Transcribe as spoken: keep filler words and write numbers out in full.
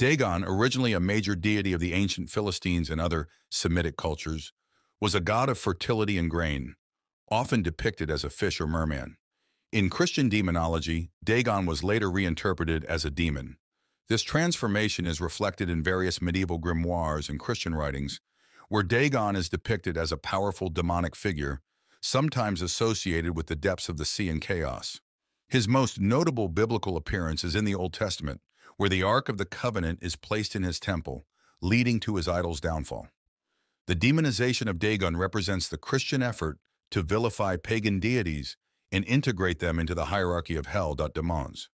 Dagon, originally a major deity of the ancient Philistines and other Semitic cultures, was a god of fertility and grain, often depicted as a fish or merman. In Christian demonology, Dagon was later reinterpreted as a demon. This transformation is reflected in various medieval grimoires and Christian writings, where Dagon is depicted as a powerful demonic figure, sometimes associated with the depths of the sea and chaos. His most notable biblical appearance is in the Old Testament, where the Ark of the Covenant is placed in his temple, leading to his idol's downfall. The demonization of Dagon represents the Christian effort to vilify pagan deities and integrate them into the hierarchy of hell. Demons.